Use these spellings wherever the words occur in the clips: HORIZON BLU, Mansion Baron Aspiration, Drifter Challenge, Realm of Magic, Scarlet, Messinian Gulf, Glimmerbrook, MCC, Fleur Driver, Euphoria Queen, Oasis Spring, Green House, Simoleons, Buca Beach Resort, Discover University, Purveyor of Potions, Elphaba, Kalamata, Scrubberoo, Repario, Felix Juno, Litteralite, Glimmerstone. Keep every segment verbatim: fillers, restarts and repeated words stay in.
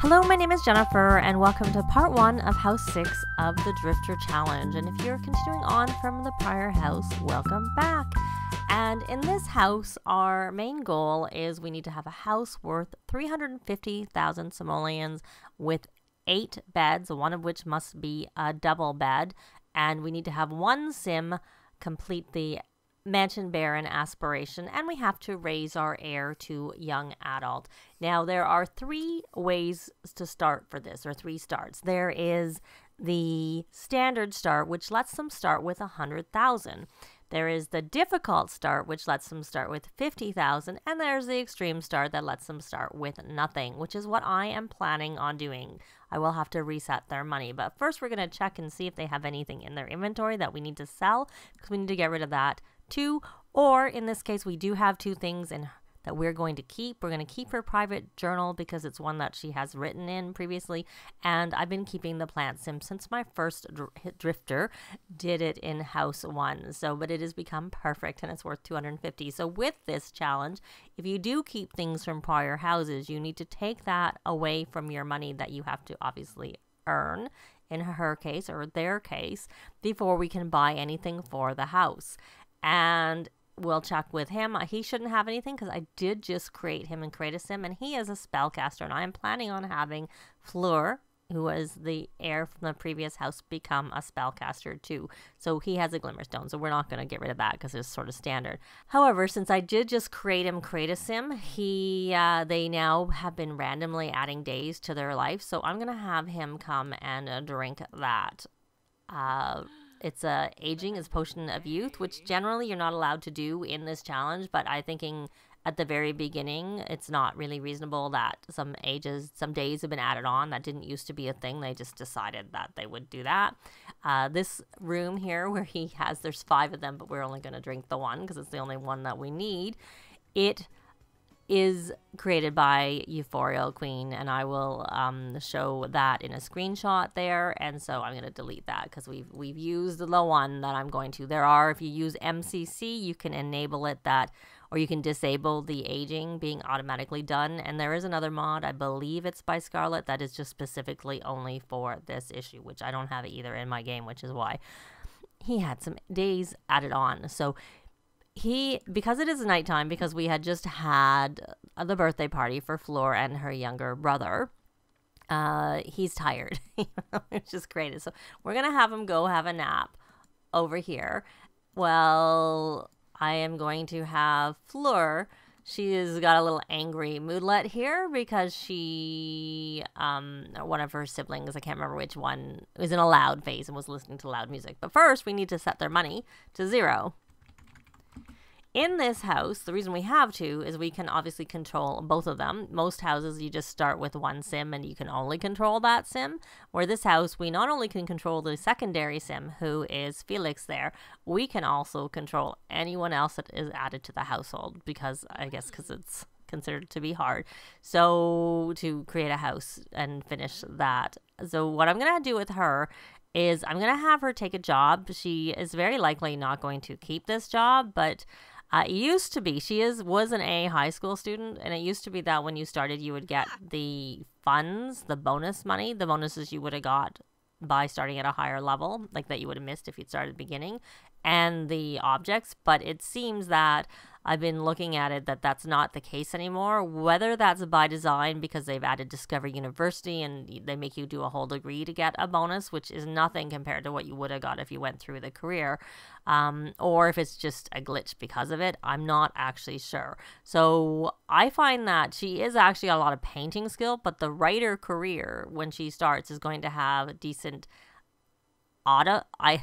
Hello, my name is Jennifer, and welcome to part one of House six of the Drifter Challenge. And if you're continuing on from the prior house, welcome back. And in this house, our main goal is we need to have a house worth three hundred fifty thousand simoleons with eight beds, one of which must be a double bed. And we need to have one sim complete the Mansion Baron Aspiration, and we have to raise our heir to young adult. Now, there are three ways to start for this, or three starts. There is the standard start, which lets them start with one hundred thousand. There is the difficult start, which lets them start with fifty thousand. And there's the extreme start that lets them start with nothing, which is what I am planning on doing. I will have to reset their money. But first, we're going to check and see if they have anything in their inventory that we need to sell, because we need to get rid of that too. Or in this case, we do have two things in that we're going to keep. We're going to keep her private journal because it's one that she has written in previously. And I've been keeping the plant sim since my first dr drifter did it in house one. So, but it has become perfect and it's worth two hundred fifty. So with this challenge, if you do keep things from prior houses, you need to take that away from your money that you have to obviously earn in her case or their case before we can buy anything for the house. And we'll check with him. He shouldn't have anything because I did just create him and create a sim, and he is a spellcaster, and I am planning on having Fleur, who was the heir from the previous house, become a spellcaster too. So he has a Glimmerstone, so we're not going to get rid of that because it's sort of standard. However, since I did just create him, create a sim, he, uh, they now have been randomly adding days to their life, so I'm going to have him come and uh, drink that. Uh... It's uh, aging is potion of youth, which generally you're not allowed to do in this challenge. But I'm thinking at the very beginning, it's not really reasonable that some ages, some days have been added on. That didn't used to be a thing. They just decided that they would do that. Uh, this room here where he has, there's five of them, but we're only going to drink the one because it's the only one that we need. It is created by Euphoria Queen, and I will um, show that in a screenshot there. And so I'm going to delete that because we've, we've used the one that I'm going to. There are, if you use M C C, you can enable it that, or you can disable the aging being automatically done. And there is another mod, I believe it's by Scarlet, that is just specifically only for this issue, which I don't have it either in my game, which is why he had some days added on. So he, because it is nighttime, because we had just had the birthday party for Fleur and her younger brother, uh, he's tired, which is great. So we're going to have him go have a nap over here. Well, I am going to have Fleur. She's got a little angry moodlet here because she, um, one of her siblings, I can't remember which one, was in a loud phase and was listening to loud music. But first, we need to set their money to zero. In this house, the reason we have to is we can obviously control both of them. Most houses, you just start with one sim and you can only control that sim. Where this house, we not only can control the secondary sim, who is Felix there, we can also control anyone else that is added to the household because, I guess, because it's considered to be hard. So, to create a house and finish that. So, what I'm going to do with her is I'm going to have her take a job. She is very likely not going to keep this job, but Uh, it used to be, she is was an A high school student, and it used to be that when you started, you would get the funds, the bonus money, the bonuses you would have got by starting at a higher level, like that you would have missed if you'd started at the beginning, and the objects. But it seems that I've been looking at it that that's not the case anymore, whether that's by design because they've added Discover University and they make you do a whole degree to get a bonus, which is nothing compared to what you would have got if you went through the career, um, or if it's just a glitch because of it. I'm not actually sure. So I find that she is actually got a lot of painting skill, but the writer career when she starts is going to have a decent auto... I...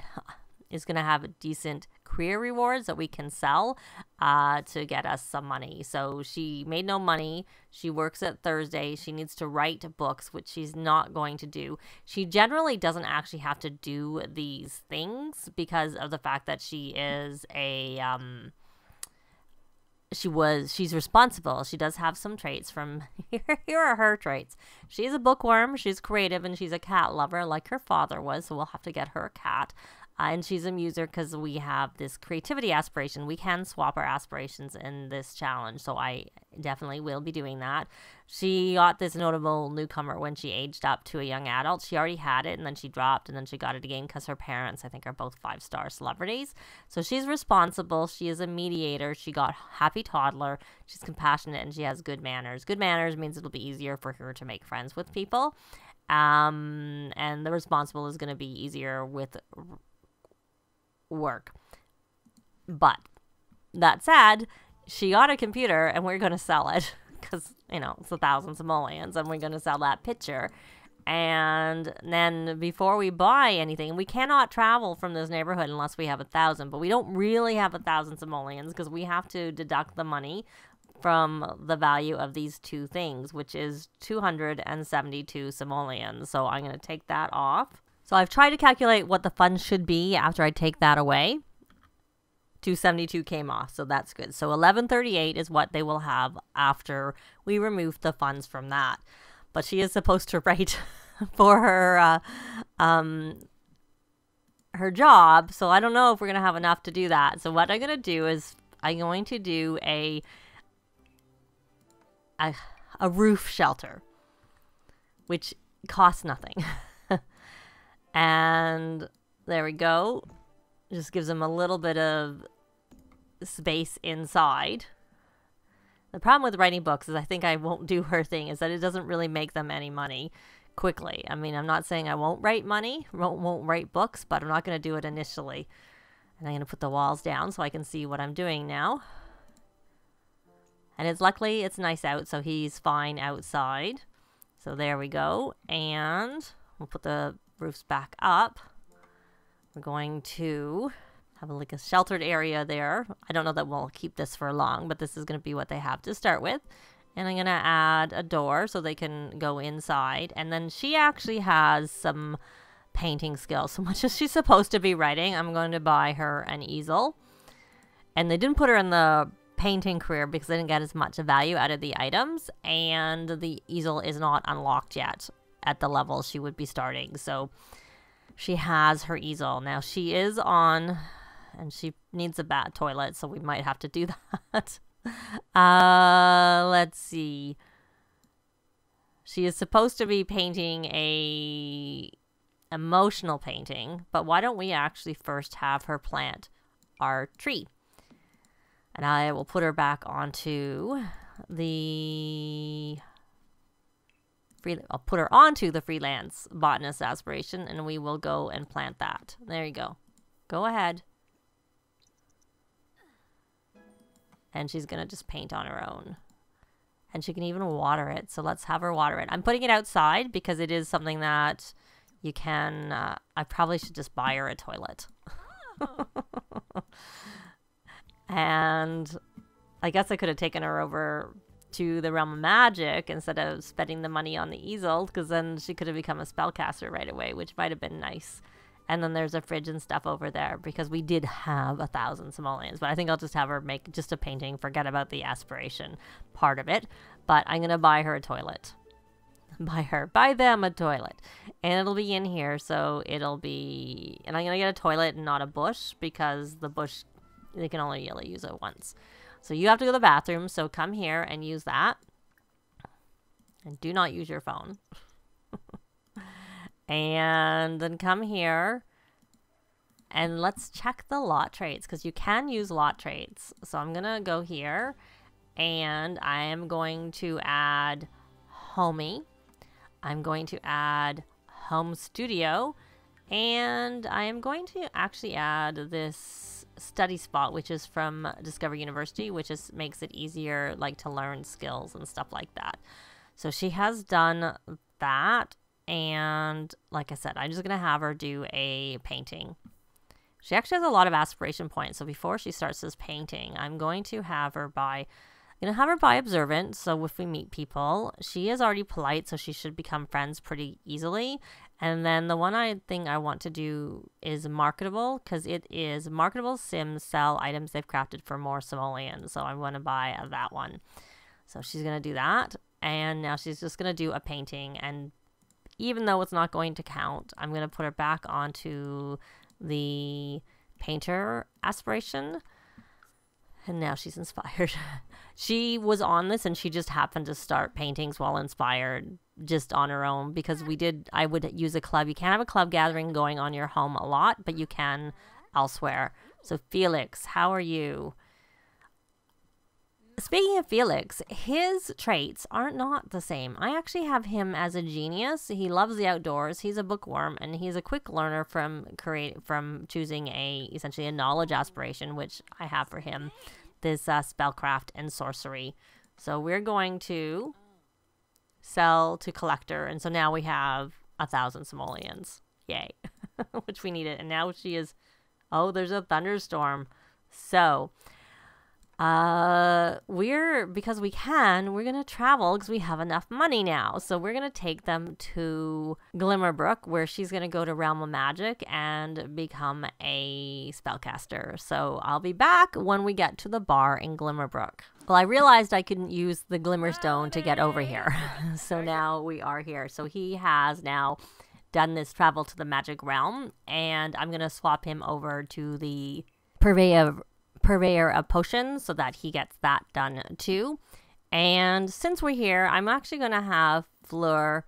is going to have decent career rewards that we can sell uh, to get us some money. So she made no money. She works at Thursday. She needs to write books, which she's not going to do. She generally doesn't actually have to do these things because of the fact that she is a... Um, She was, she's responsible. She does have some traits from, here, here are her traits. She's a bookworm, she's creative, and she's a cat lover like her father was, so we'll have to get her a cat. Uh, and she's a muser because we have this creativity aspiration. We can swap our aspirations in this challenge, so I definitely will be doing that. She got this notable newcomer when she aged up to a young adult. She already had it, and then she dropped, and then she got it again because her parents, I think, are both five-star celebrities. So she's responsible. She is a mediator. She got happy toddler. She's compassionate, and she has good manners. Good manners means it'll be easier for her to make friends with people. Um, and the responsible is going to be easier with work. But that said, she got a computer and we're going to sell it because, you know, it's a thousand simoleons and we're going to sell that picture. And then before we buy anything, we cannot travel from this neighborhood unless we have a thousand, but we don't really have a thousand simoleons because we have to deduct the money from the value of these two things, which is two hundred seventy-two simoleons. So I'm going to take that off. So I've tried to calculate what the funds should be after I take that away. two seventy-two came off, so that's good. So eleven thirty-eight is what they will have after we remove the funds from that. But she is supposed to write for her uh, um, her job, so I don't know if we're going to have enough to do that. So what I'm going to do is I'm going to do a, a, a roof shelter, which costs nothing. And there we go. Just gives them a little bit of space inside. The problem with writing books is I think I won't do her thing is that it doesn't really make them any money quickly. I mean, I'm not saying I won't write money, won't, won't write books, but I'm not going to do it initially. And I'm going to put the walls down so I can see what I'm doing now. And it's luckily it's nice out, so he's fine outside. So there we go. And we'll put the roofs back up. We're going to have like a sheltered area there. I don't know that we'll keep this for long, but this is going to be what they have to start with. And I'm going to add a door so they can go inside. And then she actually has some painting skills. So much as she's supposed to be writing, I'm going to buy her an easel. And they didn't put her in the painting career because they didn't get as much value out of the items. And the easel is not unlocked yet at the level she would be starting. So she has her easel. Now she is on, and she needs a bat toilet, so we might have to do that. uh, let's see. She is supposed to be painting a emotional painting, but why don't we actually first have her plant our tree? And I will put her back onto the... I'll put her onto the freelance botanist aspiration, and we will go and plant that. There you go. Go ahead. And she's going to just paint on her own. And she can even water it, so let's have her water it. I'm putting it outside because it is something that you can... Uh, I probably should just buy her a toilet. And I guess I could have taken her over to the Realm of Magic instead of spending the money on the easel, because then she could have become a spellcaster right away, which might have been nice. And then there's a fridge and stuff over there because we did have a thousand simoleons, but I think I'll just have her make just a painting, forget about the aspiration part of it. But I'm gonna buy her a toilet. Buy her, buy them a toilet, and it'll be in here, so it'll be, and I'm gonna get a toilet and not a bush because the bush, they can only really use it once. So you have to go to the bathroom, so come here and use that. And do not use your phone. And then come here. And let's check the lot traits, because you can use lot traits. So I'm going to go here. And I am going to add Homey. I'm going to add Home Studio. And I am going to actually add this study spot, which is from Discover University, which is makes it easier like to learn skills and stuff like that. So she has done that, and like I said, I'm just gonna have her do a painting. She actually has a lot of aspiration points, so before she starts this painting, I'm going to have her buy I'm gonna have her buy observant, so if we meet people, she is already polite, so she should become friends pretty easily. And then the one I think I want to do is marketable, because it is marketable sims sell items they've crafted for more simoleons. So I want to buy that one. So she's going to do that. And now she's just going to do a painting. And even though it's not going to count, I'm going to put her back onto the painter aspiration. And now she's inspired. She was on this and she just happened to start paintings while inspired, just on her own, because we did, I would use a club. You can't have a club gathering going on your home a lot, but you can elsewhere. So Felix, how are you? Speaking of Felix, his traits are not the same. I actually have him as a genius. He loves the outdoors. He's a bookworm, and he's a quick learner from create from choosing a essentially a knowledge aspiration, which I have for him, this uh, spellcraft and sorcery. So we're going to sell to collector, and so now we have a thousand simoleons. Yay, which we needed. And now she is. Oh, there's a thunderstorm. So. Uh, we're, because we can, we're going to travel because we have enough money now. So we're going to take them to Glimmerbrook, where she's going to go to Realm of Magic and become a spellcaster. So I'll be back when we get to the bar in Glimmerbrook. Well, I realized I couldn't use the Glimmerstone to get over here. So now we are here. So he has now done this travel to the Magic Realm, and I'm going to swap him over to the Purveyor of Purveyor of Potions so that he gets that done too. And since we're here, I'm actually going to have Fleur,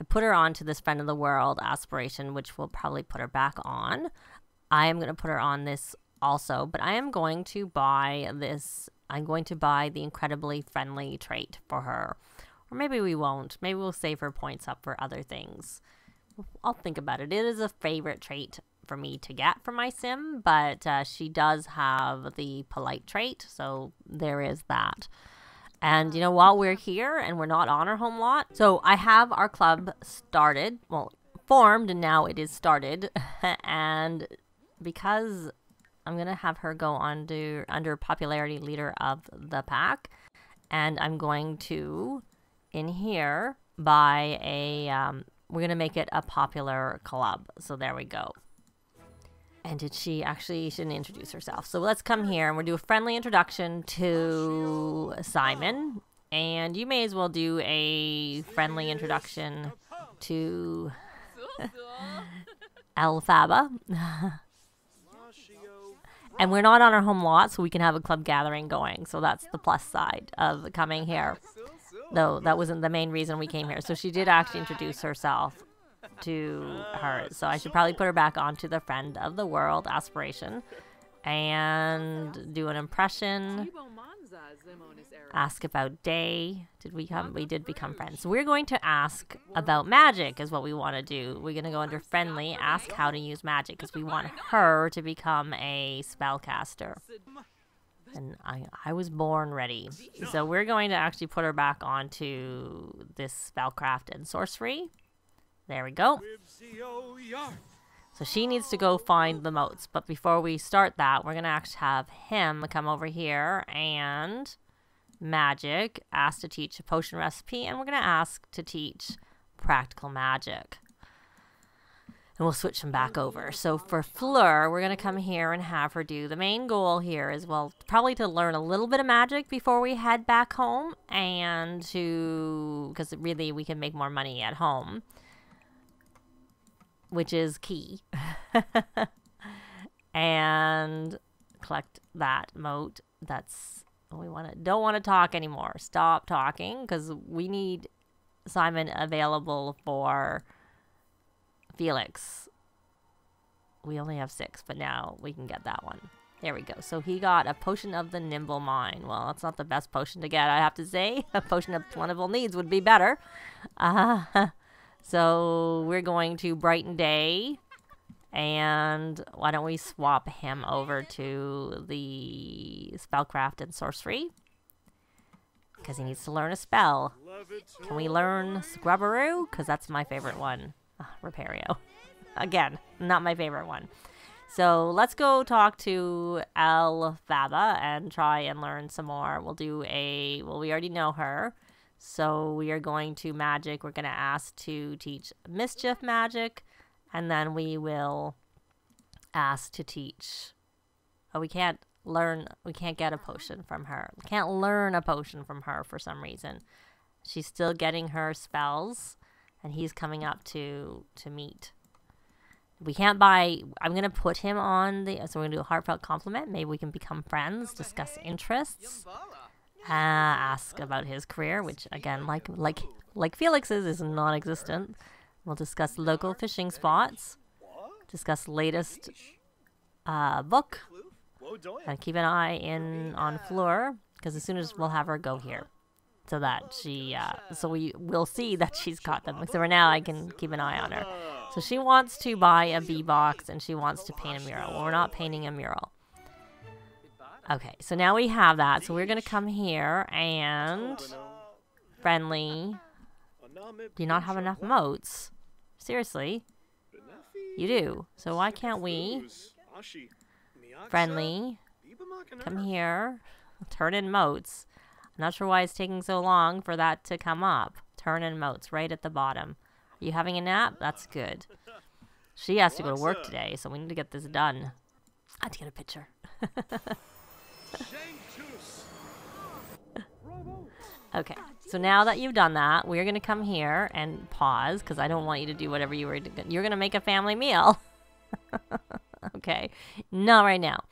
I put her on to this Friend of the World aspiration, which will probably put her back on. I am going to put her on this also, but I am going to buy this. I'm going to buy the Incredibly Friendly trait for her. Or maybe we won't. Maybe we'll save her points up for other things. I'll think about it. It is a favorite trait for me to get for my sim, but uh, she does have the polite trait, so there is that. And you know, while we're here and we're not on our home lot, so I have our club started, well, formed, and now it is started. And because I'm gonna have her go under under popularity leader of the pack, and I'm going to in here buy a um, we're gonna make it a popular club. So there we go. And did she actually, she didn't introduce herself. So let's come here and we'll do a friendly introduction to Simon. And you may as well do a friendly introduction to Elphaba. And we're not on our home lot, so we can have a club gathering going. So that's the plus side of coming here. Though that wasn't the main reason we came here. So she did actually introduce herself to her, so I should probably put her back onto the Friend of the World aspiration and do an impression, ask about day. Did we come? We did become friends. So we're going to ask about magic is what we want to do. We're going to go under friendly, ask how to use magic, because we want her to become a spellcaster. And I, I was born ready. So we're going to actually put her back onto this spellcraft and sorcery. There we go. So she needs to go find the moats. But before we start that, we're going to actually have him come over here and magic, ask to teach a potion recipe, and we're going to ask to teach practical magic. And we'll switch them back over. So for Fleur, we're going to come here and have her do. The main goal here is, well, probably to learn a little bit of magic before we head back home, and to, because really we can make more money at home, which is key. And collect that moat. That's what we want to, don't want to talk anymore. Stop talking, because we need Simon available for Felix. We only have six, but now we can get that one. There we go. So he got a potion of the nimble mind. Well, that's not the best potion to get, I have to say. A potion of plentiful needs would be better. Uh-huh. So we're going to brighten day, and why don't we swap him over to the spellcraft and sorcery, because he needs to learn a spell. Can we learn Scrubberoo? Because that's my favorite one. Oh, Repario. Again, not my favorite one. So let's go talk to Elphaba and try and learn some more. We'll do a, well, we already know her. So we are going to magic. We're going to ask to teach mischief magic. And then we will ask to teach. Oh, we can't learn. We can't get a potion from her. We can't learn a potion from her for some reason. She's still getting her spells. And he's coming up to, to meet. We can't buy... I'm going to put him on the... So we're going to do a heartfelt compliment. Maybe we can become friends, discuss interests, uh, ask about his career, which, again, like like like Felix's, is non-existent. We'll discuss local fishing spots, discuss latest uh, book, and keep an eye in on Fleur, because as soon as we'll have her go here. So that she, uh, so we will see that she's got them. So for now, I can keep an eye on her. So she wants to buy a bee box and she wants to paint a mural. Well, we're not painting a mural. Okay, so now we have that. So we're going to come here and... Friendly. Do you not have enough moats? Seriously? You do. So why can't we? Friendly. Come here. Turn in moats. I'm not sure why it's taking so long for that to come up. Turn in moats right at the bottom. Are you having a nap? That's good. She has to go to work today, so we need to get this done. I have to get a picture. Okay, so now that you've done that, we're going to come here and pause, because I don't want you to do whatever you were doing. You're going to make a family meal. Okay, not right now.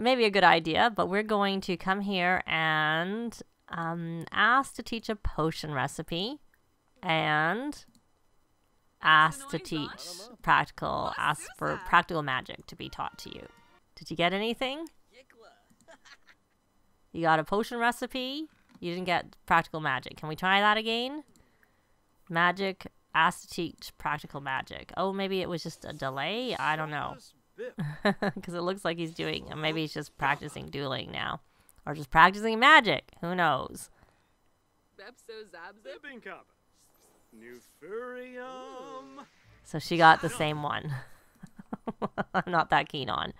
Maybe a good idea, but we're going to come here and um, ask to teach a potion recipe and ask to teach practical, ask for practical magic to be taught to you. Did you get anything? You got a potion recipe, you didn't get practical magic. Can we try that again? Magic, ask to teach practical magic. Oh, maybe it was just a delay? I don't know. Because it looks like he's doing, maybe he's just practicing dueling now, or just practicing magic. Who knows? So she got the same one. I'm not that keen on.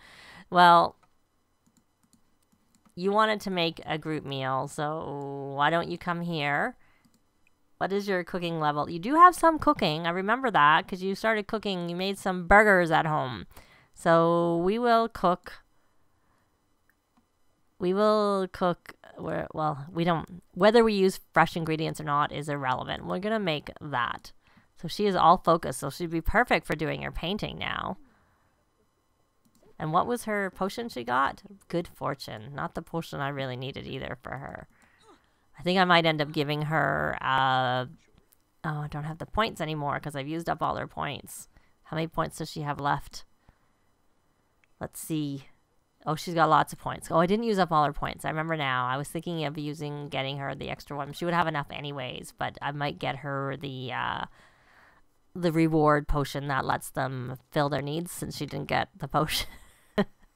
Well, you wanted to make a group meal, so why don't you come here? What is your cooking level? You do have some cooking. I remember that because you started cooking. You made some burgers at home. So we will cook, we will cook, we're, well, we don't, whether we use fresh ingredients or not is irrelevant. We're going to make that. So she is all focused, so she'd be perfect for doing her painting now. And what was her potion she got? Good fortune. Not the potion I really needed either for her. I think I might end up giving her, uh, oh, I don't have the points anymore because I've used up all her points. How many points does she have left? Let's see. Oh, she's got lots of points. Oh, I didn't use up all her points. I remember now. I was thinking of using, getting her the extra one. She would have enough anyways, but I might get her the uh, the reward potion that lets them fill their needs since she didn't get the potion.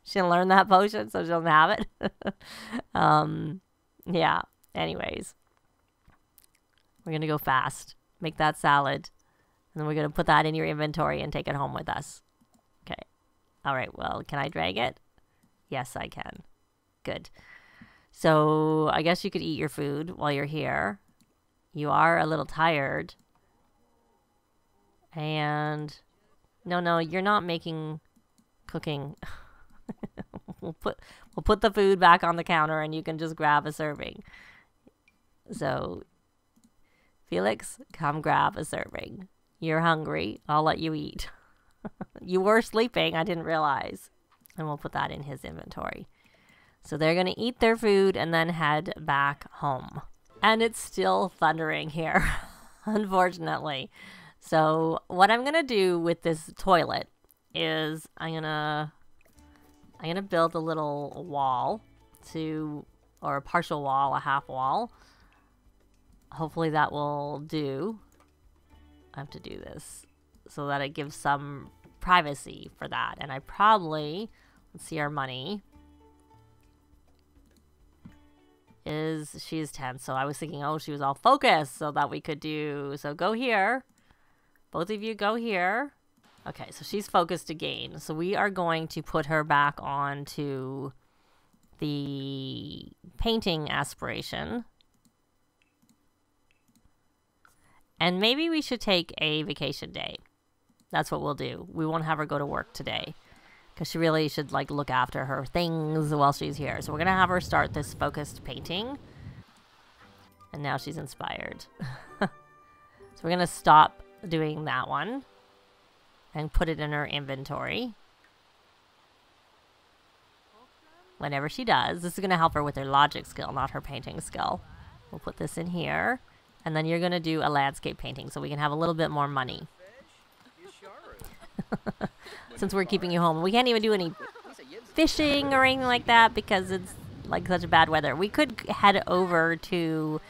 She didn't learn that potion, so she doesn't have it. um, yeah, anyways. We're going to go fast. Make that salad. And then we're going to put that in your inventory and take it home with us. Alright, well, can I drag it? Yes, I can. Good. So, I guess you could eat your food while you're here. You are a little tired. And... No, no, you're not making... Cooking. we'll put we'll put the food back on the counter and you can just grab a serving. So, Felix, come grab a serving. You're hungry. I'll let you eat. You were sleeping, I didn't realize. And we'll put that in his inventory. So they're going to eat their food and then head back home. And it's still thundering here, unfortunately. So what I'm going to do with this toilet is I'm going to I'm going to build a little wall to, or a partial wall, a half wall. Hopefully that will do. I have to do this so that it gives some privacy for that. And I probably, let's see, our money is, she is ten. So I was thinking, oh, she was all focused so that we could do, so go here. Both of you go here. Okay, so she's focused again. So we are going to put her back on to the painting aspiration. And maybe we should take a vacation day. That's what we'll do. We won't have her go to work today because she really should like look after her things while she's here. So we're going to have her start this focused painting. And now she's inspired. So we're going to stop doing that one. and put it in her inventory. Whenever she does, this is going to help her with her logic skill, not her painting skill. We'll put this in here, and then you're going to do a landscape painting so we can have a little bit more money. Since we're keeping you home. We can't even do any fishing or anything like that because it's like such bad weather. We could head over to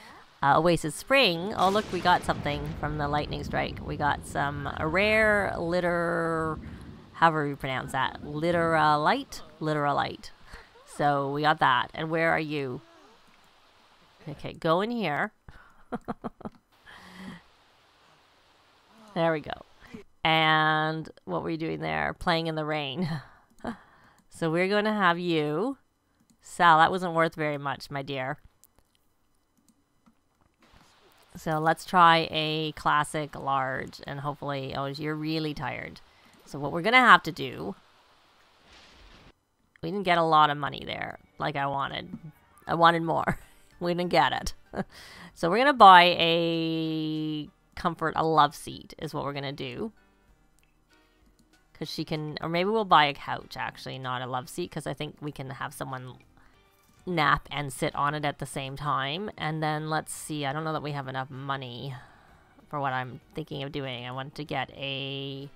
uh, Oasis Spring. Oh look, we got something from the lightning strike. We got some a rare litter, however you pronounce that, litteralite, litteralite. So we got that. And where are you? Okay, go in here. There we go. And what were you doing there? Playing in the rain. So we're going to have you. Sal, that wasn't worth very much, my dear. So let's try a classic large and hopefully, oh, you're really tired. So what we're going to have to do, we didn't get a lot of money there like I wanted. I wanted more. We didn't get it. So we're going to buy a comfort, a love seat is what we're going to do. Because she can, or maybe we'll buy a couch actually, not a love seat, because I think we can have someone nap and sit on it at the same time. And then let's see, I don't know that we have enough money for what I'm thinking of doing. I want to get a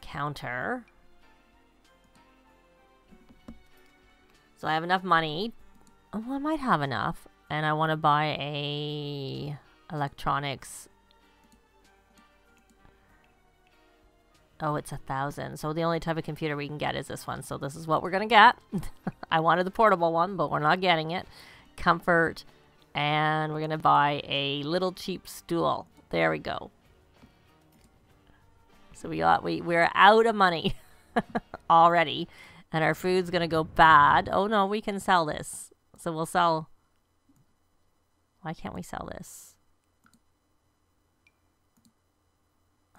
counter. So I have enough money. Oh, I might have enough. And I want to buy a electronics. Oh, it's a thousand. So the only type of computer we can get is this one. So this is what we're going to get. I wanted the portable one, but we're not getting it. Comfort. And we're going to buy a little cheap stool. There we go. So we got, we, we're out of money already. And our food's going to go bad. Oh no, we can sell this. So we'll sell. Why can't we sell this?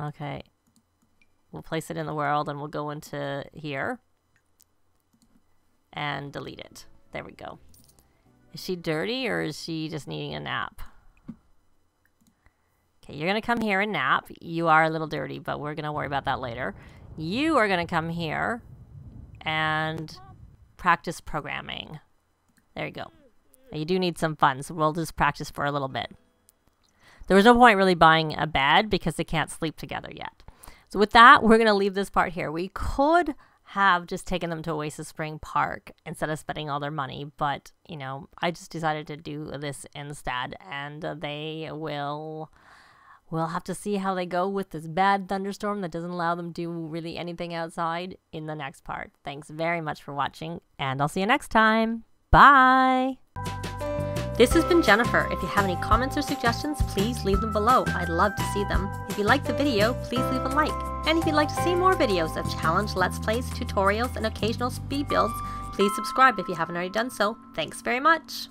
Okay. We'll place it in the world and we'll go into here and delete it. There we go. Is she dirty or is she just needing a nap? Okay, you're going to come here and nap. You are a little dirty, but we're going to worry about that later. You are going to come here and practice programming. There you go. Now you do need some fun, so we'll just practice for a little bit. There was no point really buying a bed because they can't sleep together yet. So with that, we're going to leave this part here. We could have just taken them to Oasis Spring Park instead of spending all their money. But, you know, I just decided to do this instead. And they will, we'll have to see how they go with this bad thunderstorm that doesn't allow them to do really anything outside in the next part. Thanks very much for watching, and I'll see you next time. Bye! This has been Jennifer. If you have any comments or suggestions, please leave them below. I'd love to see them. If you liked the video, please leave a like. And if you'd like to see more videos of challenge, let's plays, tutorials, and occasional speed builds, please subscribe if you haven't already done so. Thanks very much!